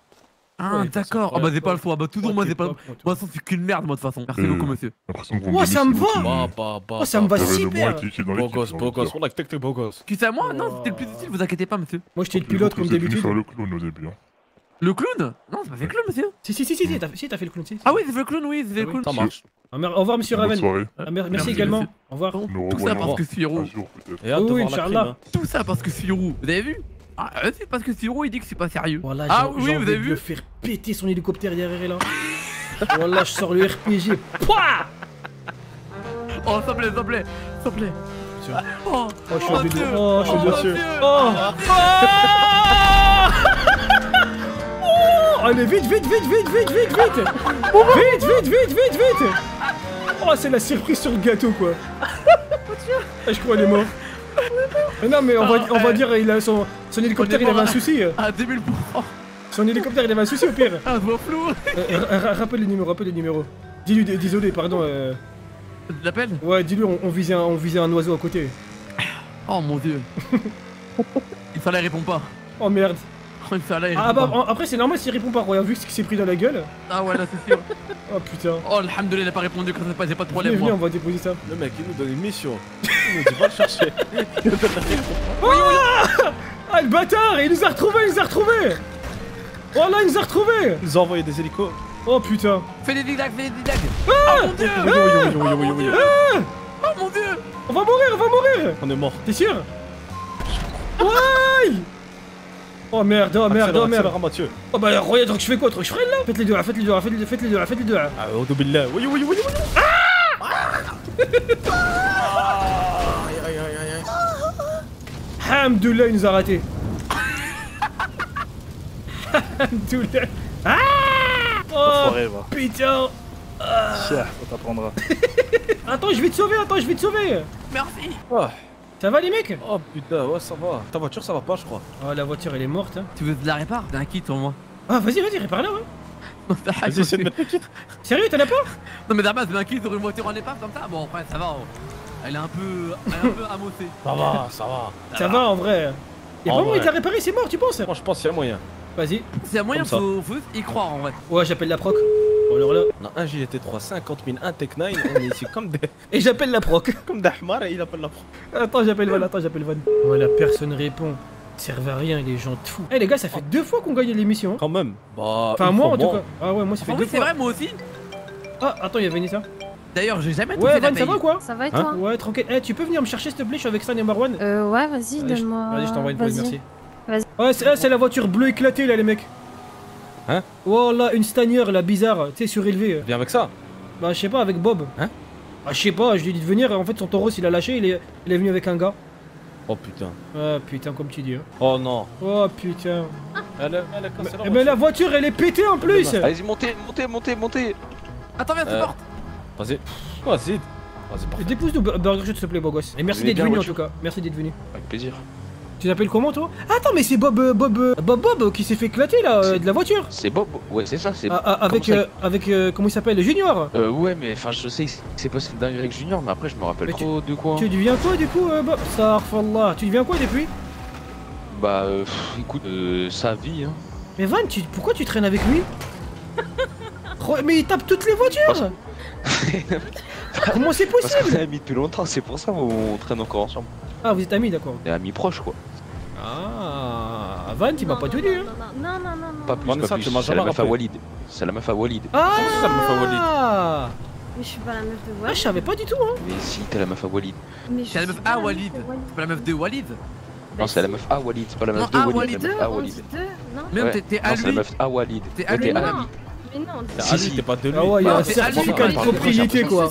Ah, d'accord. Ah, bah, c'est pas le choix. Bah, toujours, moi, c'est pas le choix. De toute façon, c'est qu'une merde, moi, de toute façon. Merci beaucoup, monsieur. Moi, ça me va. Moi, ça me va super. Beau gosse, beau gosse. On a que t'es beau gosse. Tu sais, moi, non, c'était le plus utile, vous inquiétez pas, monsieur. Moi, j'étais le pilote comme d'habitude. Le clown au début. Le clown? Non, c'est pas fait le clown, monsieur. Si, si, si, si, t'as fait le clown. Ah, oui, c'est fait le clown, oui, c'est fait le clown. Ça marche. Au revoir, monsieur Raven. Merci également. Au revoir. Tout ça parce que Firo. Oui, Inch'Allah. Tout ça parce que Firo. Vous avez vu? Ah, c'est parce que Siro il dit que c'est pas sérieux. Voilà, ah oui, vous avez vu le faire péter son hélicoptère derrière là. Voilà, je sors le R P G. Pouah. Oh, s'il te plaît, s'il te plaît, s'il te plaît. Oh, je suis en deux. Oh, je suis en deux. Oh, oh, allez, vite, vite, vite, vite, vite, vite, vite. Vite, vite, vite, vite, vite. Oh, c'est la surprise sur le gâteau, quoi. Je crois qu'il est mort. Non mais on va, ah, on va euh, dire il a son, son hélicoptère il avait un souci. Ah deux mille pour cent. Son hélicoptère il avait un souci au pire. Ah bon flou. euh, Rappelle les numéros, rappelle les numéros. Dis-lui, désolé, pardon. Euh... L'appel. Ouais, dis-lui, on, on, visait un, on visait un oiseau à côté. Oh mon dieu. Il fallait répond pas. Oh merde. Il fallait, il ah bah pas. Après c'est normal s'il répond pas, regarde vu ce qu'il s'est pris dans la gueule. Ah ouais là c'est sûr. Oh putain. Oh alhamdoulilah il a pas répondu quand c'est pas, pas de problème. Venez, venez, on va déposer ça. Le mec il nous donne une mission. Il nous dit va le chercher. Ah, ah le bâtard, il nous a retrouvés, il nous a retrouvés. Oh là il nous a retrouvés. Ils ont envoyé des hélicos. Oh putain. Fais des dig-dags, fais des dig-dags. Ah, oh mon dieu. Ah, mon dieu. Ah mon dieu. On va mourir, on va mourir. On est mort. T'es sûr? Ouais. Oh merde, oh merde, oh merde, Mathieu. Oh bah regarde, donc je fais quoi, donc je freine là. Faites les deux là, faites les deux là, faites les deux, faites les deux là, faites les deux là. Ah oh doubillah, oui oui oui oui. Ah. Hamdoullah, il nous a raté. Hamdoullah. Ah. Oh putain. Cher, on t'apprendra. Attends, je vais te sauver, attends, je vais te sauver. Merci. Ça va les mecs? Oh putain, ouais ça va. Ta voiture ça va pas je crois. Oh la voiture elle est morte hein. Tu veux de la réparer? T'as un kit en moi. Ah vas-y vas-y répare là ouais. Vas-y c'est le kit. Sérieux t'en as pas? Non mais d'abord c'est un kit sur une voiture en épave comme ça. Bon après ça va. Elle est un peu, elle est un peu amottée. Ça va, ça va. Ça va en vrai. Y'a pas moyen de la réparer, c'est mort tu penses? Moi je pense qu'il y a moyen. Vas-y. S'il y a moyen faut y croire en vrai. Ouais j'appelle la proc. Alors là, on a un G T trois, cinquante mille, un Tech neuf, on est ici comme des... Et j'appelle la proc. Comme d'Ahmar et il appelle la proc. Attends, j'appelle Van, attends, j'appelle Van. Voilà, personne répond. Ça sert à rien, les gens de fous. Eh les gars, ça fait oh. deux fois qu'on gagne l'émission. Quand même. Bah... Enfin, moi en tout cas. Ah ouais, moi ça fait deux fois. C'est vrai, moi aussi. Ah, attends, il y a Vanessa. D'ailleurs, j'ai jamais trouvé. Ouais, Van, ça va ou quoi? Ça va et toi? Ouais, tranquille. Eh, tu peux venir me chercher, s'il te plaît, je suis avec Stan et Marwan. Euh, ouais, vas-y, donne-moi... Vas-y, je t'envoie une pause, merci. Vas-y. Ouais, c'est la voiture bleue éclatée, là, les mecs. Hein? Oh là, une stanière là, bizarre, tu sais, surélevée. Viens avec ça? Bah, je sais pas, avec Bob. Hein? Bah, je sais pas, je lui ai dit de venir, en fait, son taureau, s'il a lâché, il est... il est venu avec un gars. Oh putain. Ah putain, comme tu dis. Hein. Oh non. Oh putain. Elle est, elle est cassée, mais, la mais la voiture, elle est pétée en plus. Allez-y, montez, montez, montez, montez. Attends, viens, euh... porte. Vas-y. Vas-y. Vas-y, dépose-nous, Burger Shot, s'il te plaît, beau gosse. Et merci d'être venu, en tout cas. Merci d'être venu. Avec plaisir. Tu t'appelles comment toi? Attends mais c'est Bob, Bob, Bob, Bob qui s'est fait éclater là euh, de la voiture. C'est Bob, ouais c'est ça, c'est. Avec, ça... euh, avec euh, comment il s'appelle, Junior? Euh, ouais mais enfin je sais, c'est passé une dinguerie avec Junior mais après je me rappelle mais trop tu... de quoi. Tu deviens quoi du coup euh, Bob? Sarfallah, tu deviens quoi depuis? Bah euh, pff, écoute, euh, sa vie hein. Mais Van, tu... pourquoi tu traînes avec lui? Mais il tape toutes les voitures. Parce... Comment c'est possible? Parce qu'on est amis depuis longtemps, c'est pour ça qu'on traîne encore ensemble. Ah vous êtes amis d'accord. On est amis proches quoi. Ah Van il m'a pas tout dit hein. Non non non non. Pas plus, pas plus. C'est la meuf à Walid. C'est la meuf à Walid. Ah Mais je suis pas la meuf de Walid. Ah, je savais pas du tout, hein. Mais si, t'es la meuf à Walid. Mais je suis la meuf à Walid. T'es pas la meuf de Walid. Non, c'est la meuf à Walid, c'est pas la meuf de Walid. Non, à Walid. Même t'es à lui. Non, c'est la meuf à Walid. T'es à lui. Mais non, t'es pas de lui. Ah ouais, y'a un certificat de propriété, quoi.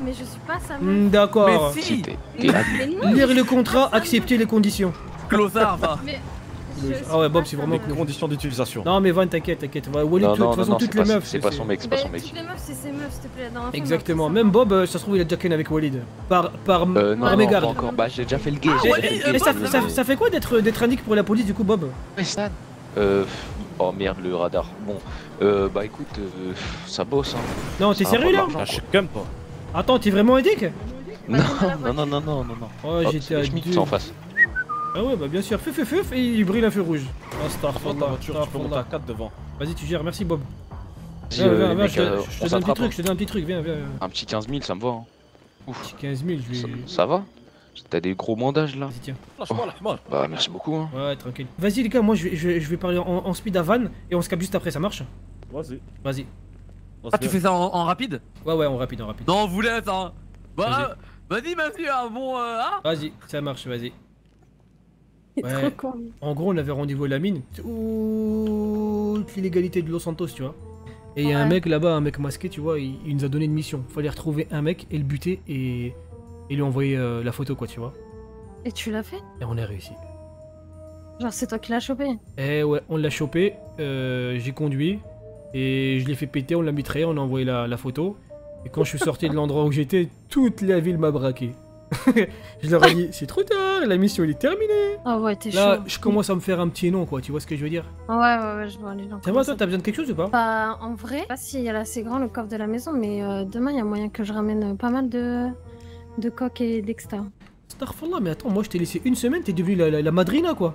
Mais je suis pas sa meuf. D'accord. Mais si. Lire le contrat, accepter les conditions. Closard, va. Ah ouais, Bob, c'est vraiment une condition d'utilisation. Non, mais Van, t'inquiète, t'inquiète. Walid, de toute façon, toutes les meufs. C'est pas son mec, c'est pas son mec. Toutes les meufs, c'est ses meufs, s'il te plaît. Exactement. Même Bob, ça se trouve, il a déjà ken avec Walid. Par par mégarde. Encore. Bah, j'ai déjà fait le gay. Et ça fait quoi d'être d'être indique pour la police, du coup, Bob? Euh. Oh merde, le radar. Bon. Euh. Bah écoute, ça bosse, hein. Non, t'es sérieux là? Je sais même pas. Attends, t'es vraiment indique? Non, non, non, non, non, non. Oh, j'étais à deux en face. Ah ouais, bah bien sûr, feu feu feu et il brille un feu rouge. Ah star, star, star, tu peux monter à quatre devant. Vas-y, tu gères, merci Bob. Viens, viens, viens, je te donne un petit truc, je te donne un petit truc, viens, viens. Un petit quinze mille, ça me va. Ouf. Petit quinze mille, je vais... Ça va? T'as des gros bandages là. Vas-y, tiens. Bah merci beaucoup, hein. Ouais, tranquille. Vas-y les gars, moi je vais parler en speed à Van et on se capte juste après, ça marche? Vas-y. Vas-y. Ah, tu fais ça en rapide? Ouais, ouais, en rapide, en rapide. Non, on vous laisse, hein. Bah, vas-y, vas-y, un bon... Vas-y, ça marche, vas-y. Ouais. En gros, on avait rendez-vous à la mine. Toute l'illégalité de Los Santos, tu vois. Et il ouais. y a un mec là-bas, un mec masqué, tu vois. Il, il nous a donné une mission. Fallait retrouver un mec et le buter et, et lui envoyer euh, la photo, quoi, tu vois. Et tu l'as fait? Et on a réussi. Genre, c'est toi qui l'as chopé? Eh ouais, on l'a chopé. Euh, J'ai conduit et je l'ai fait péter. On l'a mitraillé, on a envoyé la, la photo. Et quand je suis sorti de l'endroit où j'étais, toute la ville m'a braqué. Je leur ai dit, c'est trop tard, la mission elle est terminée. Ah ouais, t'es chaud. Là, je commence à me faire un petit nom, quoi, tu vois ce que je veux dire? Ouais, ouais, ouais, je vois les gens. C'est moi, toi, t'as besoin de quelque chose ou pas? Bah, en vrai, pas si elle est assez grand le coffre de la maison, mais euh, demain, il y a moyen que je ramène pas mal de, de coques et d'extra. Starfallah, mais attends, moi, je t'ai laissé une semaine, t'es devenue la, la, la madrina, quoi.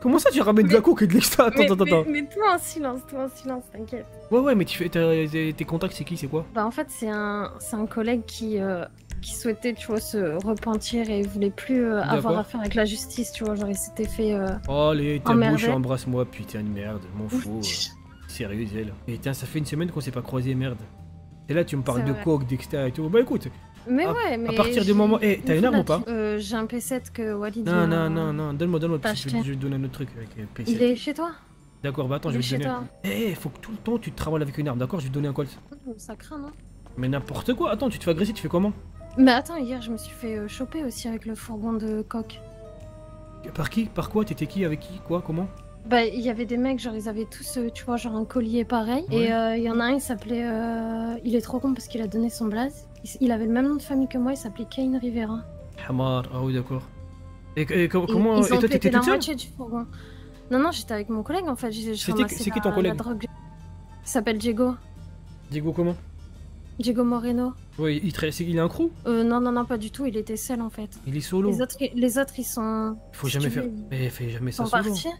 Comment ça, tu ramènes mais... de la coke et de l'extra? Attends, mais, attends, mais, attends. Mais toi, en silence, toi, en silence, t'inquiète. Ouais, ouais, mais tu, tes contacts, c'est qui, c'est quoi? Bah, en fait, c'est un, un collègue qui. Euh... qui souhaitait, tu vois, se repentir et voulait plus euh, avoir affaire avec la justice, tu vois, genre il s'était fait euh, oh, allez, ta bouche, embrasse-moi, putain de merde, mon fou. Euh, sérieux, elle. Et tiens, ça fait une semaine qu'on s'est pas croisé, merde. Et là, tu me parles de vrai. coke, d'exta et tout. Bah écoute. Mais à, ouais, mais... À partir du moment... Eh, hey, t'as une arme ou pas? euh, J'ai un P sept que Walid... Non, non, non, non, donne-moi, donne-moi, je vais te donner un autre truc avec le P sept. Il est chez toi? D'accord, bah attends, je vais te donner... Eh, hey, faut que tout le temps tu te travailles avec une arme, d'accord? Je vais te donner un Colt. Ça craint, non? Mais n'importe quoi, attends, tu te fais agresser, tu fais comment? Mais attends, hier je me suis fait euh, choper aussi avec le fourgon de coq. Par qui? Par quoi? T'étais qui? Avec qui? Quoi? Comment? Bah, il y avait des mecs, genre ils avaient tous, euh, tu vois, genre un collier pareil. Ouais. Et il euh, y en a un, il s'appelait... Euh... Il est trop con parce qu'il a donné son blaze. Il, il avait le même nom de famille que moi, il s'appelait Kane Rivera. Hamar, ah oui d'accord. Et, et, et comment... Ils, ils ont et toi t'étais toute seule? Non, non, j'étais avec mon collègue en fait. C'est qui ton collègue? Il s'appelle Diego. Diego comment? Diego Moreno. Oui, il, tra... il a un crew? Euh, non, non, non, pas du tout, il était seul en fait. Il est solo. Les autres, les autres ils sont... Faut jamais faire... Mais fais jamais ça solo. Jamais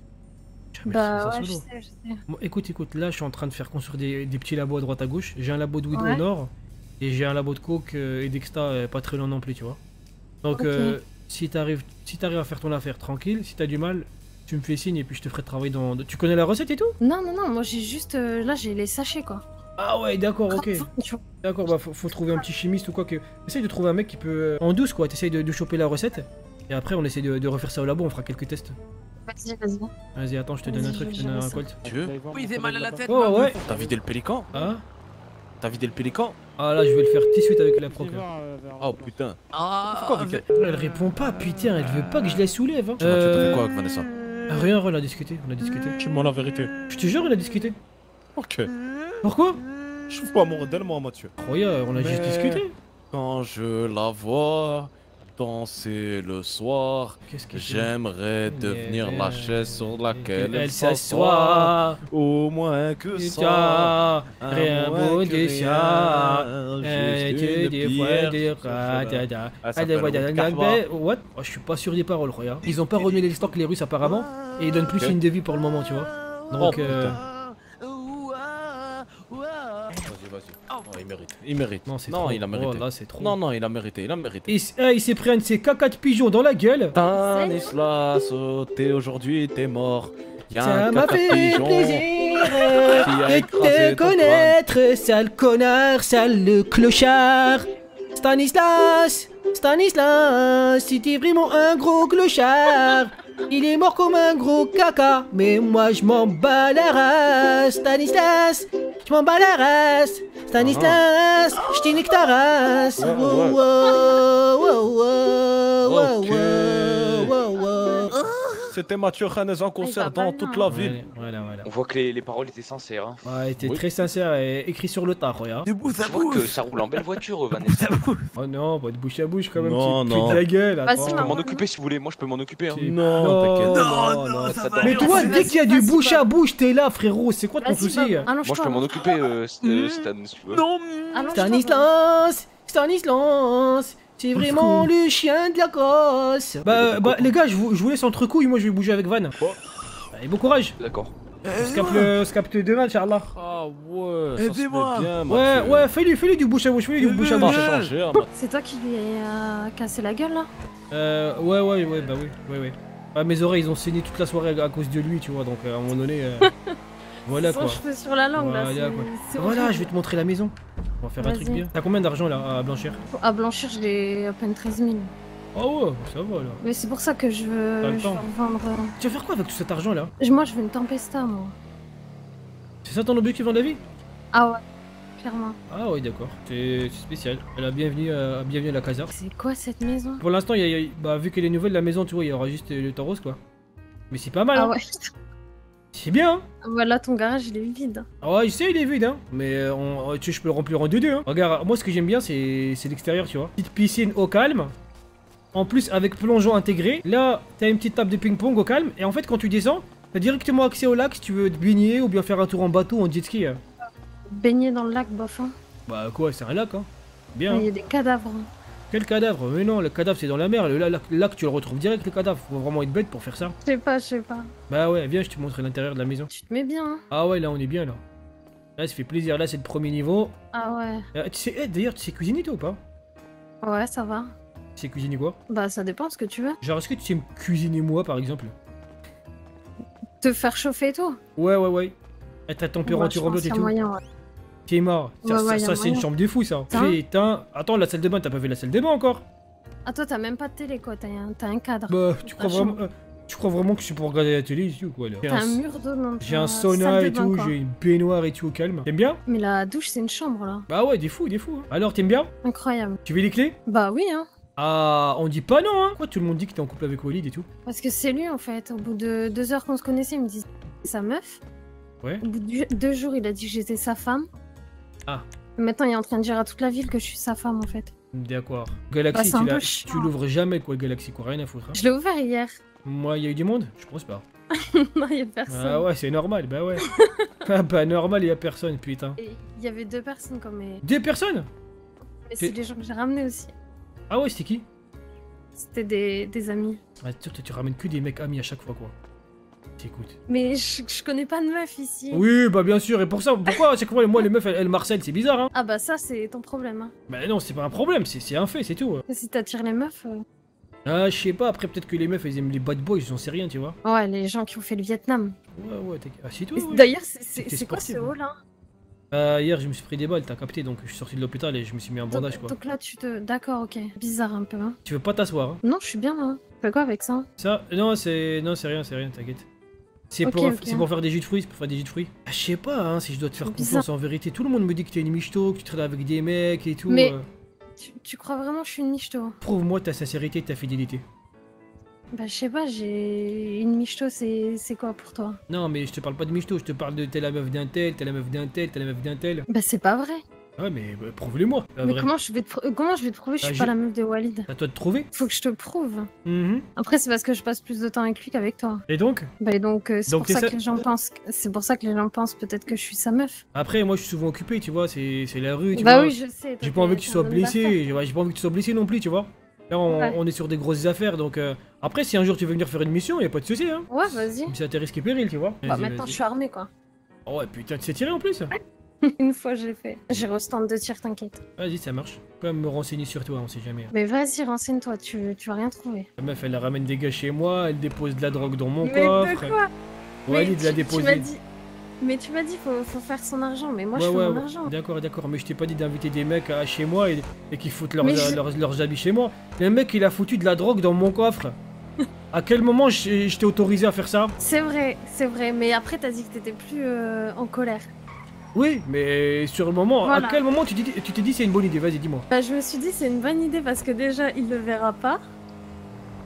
bah ouais, solo. Je sais, je sais. Bon, écoute, écoute, là je suis en train de faire construire des, des petits labos à droite à gauche. J'ai un labo de weed ouais. au nord, et j'ai un labo de coke et d'exta pas très loin non plus, tu vois. Donc okay. euh, si t'arrives si t'arrives à faire ton affaire tranquille, si t'as du mal... Tu me fais signe et puis je te ferai travailler dans... Tu connais la recette et tout? Non, non, non, moi j'ai juste... Euh, là j'ai les sachets quoi. Ah ouais, d'accord, ok. D'accord, bah faut, faut trouver un petit chimiste ou quoi que... Essaye de trouver un mec qui peut... En douce quoi, t'essayes de, de choper la recette. Et après on essaie de, de refaire ça au labo, on fera quelques tests. Vas-y, vas-y. Vas-y, attends, je te donne un truc, je te donne un Colt. Tu veux? Oui, j'ai mal à la tête. Oh ouais. T'as vidé le pélican? Ah. T'as vidé le pélican? Ah là, je vais le faire tout de suite avec la proc. Oh putain. Ah. Elle répond pas, putain, elle veut pas que je la soulève. Tu m'as quoi avec Vanessa? Rien, on a discuté, on a discuté. Tu mens la vérité. Je te jure, on a discuté. Ok. Pourquoi? Je trouve pas amoureux d'elle, moi, Mathieu. Incroyable, on a mais juste discuté. Quand je la vois danser le soir, j'aimerais devenir mais la chaise sur laquelle elle s'assoit. Au moins que ça, rien beau du ciel. Et tu dévoiles des radada. What? Je suis pas sûr des paroles, regarde. Ils ont pas remué les stocks, les Russes, apparemment. Et ils donnent plus une devise pour le moment, tu vois. Donc. Non, il mérite, il mérite. Non, non il a mérité. Oh, là, trop. Non, non, il a mérité, il a mérité. Il, eh, il s'est pris un de ses caca de pigeon dans la gueule. Stanislas, t'es aujourd'hui, t'es mort. Ça m'a fait plaisir de te connaître, sale connard, sale clochard. Stanislas, Stanislas, si t'es vraiment un gros clochard, il est mort comme un gros caca, mais moi je m'en bats la race. Stanislas, je m'en bats la race. Stanislas, je t'inique ta race. Wow, wow, wow, wow, wow, wow, wow. C'était Mathieu Khanez en concert dans toute la ville. Voilà, voilà. On voit que les, les paroles étaient sincères. Hein. Ouais, étaient oui. très sincères et écrit sur le tard, regarde. De bout à bout. Que ça roule en belle voiture, Vanessa. Oh non, bah de bouche à bouche quand même. Non, non. De la gueule. Bah, si, je peux m'en occuper si vous voulez. Moi, je peux m'en occuper. Hein. Non, non, t'inquiète. Non, non, non ça va. Mais toi, dès qu'il y a du bouche à bouche, t'es là, frérot. C'est quoi ton souci? Moi, je peux m'en occuper, Stan, si tu veux. Non, Stanislas, Stanislas. C'est vraiment le chien de la cosse. Bah, bah les gars, je vous, je vous laisse entre couilles, moi je vais bouger avec Van. Oh. Et bon courage. D'accord. On se capte demain, Inch'Allah. Ah ouais. Aidez-moi. Ouais, ouais, fais-lui, fais-lui du bouche à bouche, fais-lui du bouche à bouche. C'est toi qui lui as cassé la gueule là? Euh, ouais, ouais, ouais, bah oui, ouais, ouais. Ah, mes oreilles, ils ont saigné toute la soirée à cause de lui, tu vois, donc à un moment donné. Euh... Voilà quoi. Sur la langue, voilà, là, voilà, je vais te montrer la maison. On va faire un truc bien. T'as combien d'argent là à blanchir? À blanchir, j'ai à peine treize mille. Oh ouais, ça va là. Mais c'est pour ça que je veux, je veux vendre. Tu vas faire quoi avec tout cet argent là? Moi je veux une Tempesta, moi. C'est ça ton objectif dans la vie? Ah ouais, clairement. Ah ouais, d'accord, c'est spécial. La bienvenue à, bienvenue à la casa. C'est quoi cette maison? Pour l'instant, y a, y a, bah, vu qu'elle est nouvelle, la maison, tu vois, il y aura juste le Tauros quoi. Mais c'est pas mal. Ah hein. Ouais. C'est bien, hein. Voilà, ton garage, il est vide. Ah ouais, je sais, il est vide, hein. Mais on, tu sais, je peux le remplir en deux deux, hein. Regarde, moi, ce que j'aime bien, c'est l'extérieur, tu vois. Petite piscine au calme. En plus, avec plongeon intégré. Là, t'as une petite table de ping-pong au calme. Et en fait, quand tu descends, t'as directement accès au lac si tu veux te baigner ou bien faire un tour en bateau ou en jet ski. Hein. Baigner dans le lac, bof, hein. Bah quoi, c'est un lac, hein. Bien. Il y a des cadavres. Hein. Quel cadavre? Mais non, le cadavre c'est dans la mer, le lac, le lac tu le retrouves direct le cadavre, faut vraiment être bête pour faire ça. Je sais pas, je sais pas. Bah ouais, viens, je te montre l'intérieur de la maison. Tu te mets bien, hein. Ah ouais, là on est bien là. Là ça fait plaisir, là c'est le premier niveau. Ah ouais. Euh, tu sais, hey, d'ailleurs tu sais cuisiner toi ou pas? Ouais, ça va. Tu sais cuisiner quoi? Bah ça dépend ce que tu veux. Genre est-ce que tu sais me cuisiner moi par exemple? Te faire chauffer et tout? Ouais, ouais, ouais. À ta température ambiante et tout. Moyen, ouais. T'es mort, ouais, ça, ouais, ça, ça c'est une chambre de fou ça. Putain, attends, la salle de bain, t'as pas vu la salle de bain encore? Ah toi t'as même pas de télé quoi, t'as un, un cadre. Bah tu crois, vraiment, euh, tu crois vraiment que je suis pour regarder la télé ici ou quoi là? T'as un mur d'eau dans... J'ai un sauna et bain, tout, j'ai une baignoire et tout au calme. T'aimes bien? Mais la douche c'est une chambre là. Bah ouais, des fous, des fous. Hein. Alors t'aimes bien? Incroyable. Tu veux les clés? Bah oui hein. Ah, on dit pas non hein. Pourquoi tout le monde dit que t'es en couple avec Walid et tout? Parce que c'est lui en fait, au bout de deux heures qu'on se connaissait, il me dit sa meuf. Ouais. Au bout de deux jours il a dit que j'étais sa femme. Ah. Maintenant, il est en train de dire à toute la ville que je suis sa femme en fait. D'accord. Galaxy, bah, tu l'ouvres jamais quoi, Galaxy, quoi, rien à foutre. Hein. Je l'ai ouvert hier. Moi, il y a eu du monde? Je pense pas. Non, il y a personne. Ah ouais, c'est normal, bah ouais. Ah bah normal, il y a personne, putain. Il y avait deux personnes quand même. Deux personnes? Mais c'est des gens que j'ai ramenés aussi. Ah ouais, c'était qui? C'était des, des amis. Ah, tu, tu, tu ramènes que des mecs amis à chaque fois quoi. Écoute. Mais je, je connais pas de meuf ici. Oui, bah bien sûr. Et pour ça, pourquoi c'est que moi les meufs, elles, elles marcellent, c'est bizarre. Hein. Ah bah ça, c'est ton problème. Hein. Bah non, c'est pas un problème, c'est un fait, c'est tout. Hein. Si t'attires les meufs. Euh... Ah, je sais pas. Après, peut-être que les meufs, elles aiment les bad boys, j'en sais rien, tu vois. Ouais, les gens qui ont fait le Vietnam. Ouais, ouais, t'es... Ah, c'est tout. Ouais. D'ailleurs, c'est quoi ce haut là? Euh, hier, je me suis pris des balles, t'as capté, donc je suis sorti de l'hôpital et je me suis mis un bandage quoi. Donc là, tu te. D'accord, ok. Bizarre un peu. Hein. Tu veux pas t'asseoir? Hein. Non, je suis bien là. Tu fais quoi avec ça? Ça, non, c'est. Non, c'est rien, c'est rien, t'inquiète. C'est okay, pour, okay. Pour faire des jus de fruits, c'est pour faire des jus de fruits. Ah, je sais pas hein, si je dois te faire confiance en vérité. Tout le monde me dit que t'es une michto, que tu traînes avec des mecs et tout. Mais euh... tu, tu crois vraiment que je suis une michto? Prouve-moi ta sincérité et ta fidélité. Bah je sais pas, j'ai une michto, c'est quoi pour toi? Non mais je te parle pas de michto, je te parle de t'es la meuf d'un tel, t'es la meuf d'un tel, t'es la meuf d'un tel. Bah c'est pas vrai. Ouais mais bah, prouve-le-moi. Mais vrai. Comment je vais te pr... comment je vais te prouver que ah, je suis pas la meuf de Walid? À toi de trouver. Faut que je te prouve. Mm-hmm. Après c'est parce que je passe plus de temps avec lui qu'avec toi. Et donc? Bah et donc euh, c'est pour, sa... que... pour ça que les gens pensent c'est pour ça que les gens pensent peut-être que je suis sa meuf. Après moi je suis souvent occupé, tu vois, c'est la rue, tu bah, vois. Bah oui je sais. J'ai pas envie que tu sois blessé, j'ai pas envie que tu sois blessé non plus, tu vois. Là, on, ouais. On est sur des grosses affaires, donc euh, après, si un jour tu veux venir faire une mission, y a pas de souci, hein. Ouais, vas-y. Mais ça t'est risqué péril, tu vois. Bah maintenant, je suis armé, quoi. Oh, ouais, putain, tu sais tirer en plus. Une fois, j'ai fait. J'ai restante de tir, t'inquiète. Vas-y, ça marche. Quand même me renseigner sur toi, on sait jamais. Hein. Mais vas-y, renseigne-toi, tu, tu vas rien trouver. La meuf, elle ramène des gars chez moi, elle dépose de la drogue dans mon coffre. Mais de quoi ? Walid l'a déposé. Dit... Mais tu m'as dit faut, faut faire son argent, mais moi ouais, je fais ouais, mon ouais. argent. D'accord, d'accord, mais je t'ai pas dit d'inviter des mecs à chez moi et, et qu'ils foutent leurs, je... leurs, leurs habits chez moi. Le mec il a foutu de la drogue dans mon coffre. À quel moment je, je t'ai autorisé à faire ça? C'est vrai, c'est vrai, mais après t'as dit que t'étais plus euh, en colère. Oui, mais sur le moment, voilà. À quel moment tu t'es dit c'est une bonne idée? Vas-y, dis-moi. Bah, je me suis dit c'est une bonne idée parce que déjà, il le verra pas.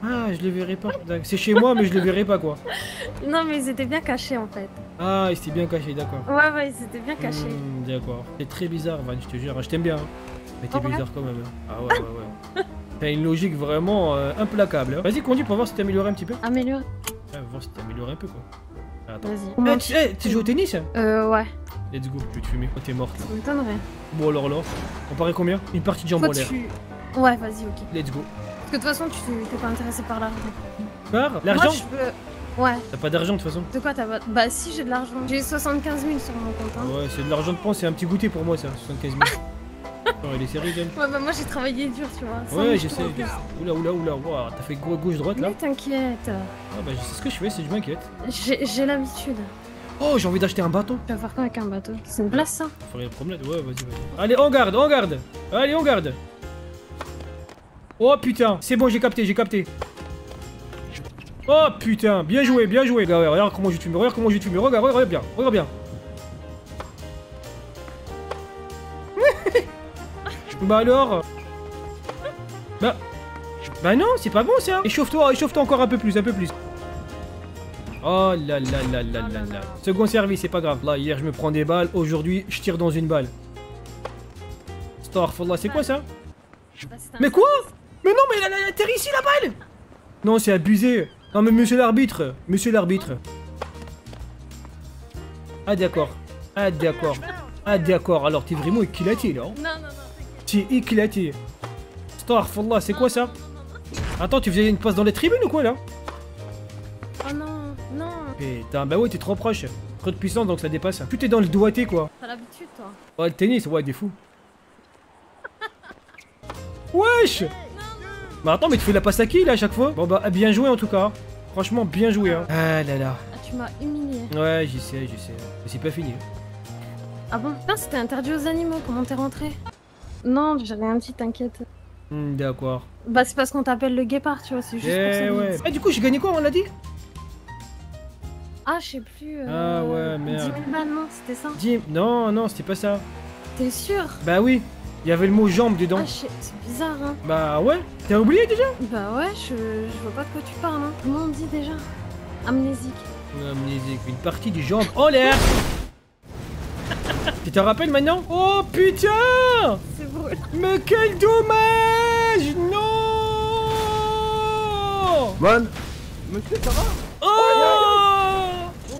Ah, je le verrai pas. C'est chez moi, mais je le verrai pas, quoi. Non, mais ils étaient bien cachés, en fait. Ah, ils étaient bien cachés, d'accord. Ouais, ouais, ils étaient bien cachés. Mmh, d'accord. C'est très bizarre, Van, je te jure. Je t'aime bien, hein. Mais t'es bizarre quand même. Hein. Ah ouais, ouais, ouais. T'as une logique vraiment euh, implacable. Hein. Vas-y, conduis pour voir si t'es amélioré un petit peu. Amélioré. Ouais, voir si t'es amélioré un peu, quoi. Attends. Vas-y. Hey, tu joues au tennis? Euh, ouais. Let's go, je vais te fumer. Oh, t'es morte. Ça m'étonnerait. Bon, alors là, on parait combien? Une partie de jambes en l'air. Tu... Ouais, vas-y, ok. Let's go. Parce que de toute façon, tu t'es pas intéressé par l'argent. Par l'argent? peux... Ouais. T'as pas d'argent de toute façon? De quoi t'as pas? Bah, si, j'ai de l'argent. J'ai soixante-quinze mille sur mon compte. Hein. Ouais, c'est de l'argent de pense, c'est un petit goûter pour moi, ça. soixante-quinze mille. Oh, il est sérieux, John. Ouais, bah, moi j'ai travaillé dur, tu vois. Ouais, j'essaie. Oula, oula, oula. Wow, t'as fait gauche-droite là? Mais t'inquiète. Ah, bah, c'est ce que je fais, c'est je m'inquiète. J'ai l'habitude. Oh, j'ai envie d'acheter un bateau. Tu vas faire quoi avec un bateau? C'est une place, ça? Faut aller promener, ouais, vas-y, vas-y. Allez, on garde, on garde. Allez, on garde. Oh putain, c'est bon, j'ai capté, j'ai capté. Oh putain, bien joué, bien joué. Regarde, regarde comment je te fume, regarde comment je te fume. Regarde, regarde bien, regarde bien. Bah alors. Bah, bah non, c'est pas bon ça. Échauffe-toi, échauffe-toi encore un peu plus, un peu plus. Oh là là là là là là. Second service, c'est pas grave. Là, hier je me prends des balles, aujourd'hui je tire dans une balle. Starfallah, c'est quoi ça? Mais quoi? Mais non, mais elle atterrit ici la balle! Non, c'est abusé. Non, mais monsieur l'arbitre, monsieur l'arbitre. Ah d'accord, ah d'accord, ah d'accord. Alors t'es vraiment éclaté là? Non, non, non. T'es éclaté. Starfallah, c'est quoi ça? Attends, tu faisais une passe dans les tribunes ou quoi là? Oh non. Putain, bah ouais, t'es trop proche. Trop de puissance, donc ça dépasse. Tout est dans le doigté, quoi. T'as l'habitude, toi. Ouais, le tennis, ouais, t'es fou. Wesh! Hey, bah attends, mais tu fais la passe à qui, là, à chaque fois? Bon, bah, bien joué, en tout cas. Franchement, bien joué, hein. Ah là là. Ah, tu m'as humilié. Ouais, j'y sais, j'y sais. Mais c'est pas fini. Ah bon? Putain, c'était interdit aux animaux. Comment t'es rentré? Non, j'ai rien dit, t'inquiète. Mmh, d'accord. Bah, c'est parce qu'on t'appelle le guépard, tu vois, c'est juste eh, pour ça. Ouais. Ah, du coup, j'ai gagné quoi, on l'a dit? Ah, je sais plus. Euh, ah ouais, merde. dix mille balles, non, c'était ça? dix... Non, non, c'était pas ça. T'es sûr? Bah oui, il y avait le mot jambe dedans. Ah, c'est bizarre, hein. Bah ouais, t'as oublié déjà? Bah ouais, je... je vois pas de quoi tu parles, hein. Comment on dit déjà? Amnésique. Amnésique, une partie du jambe en l'air. Tu te rappelles maintenant? Oh putain! C'est beau. Mais quel dommage! Non! Bonne. Monsieur, ça va? Oh, oh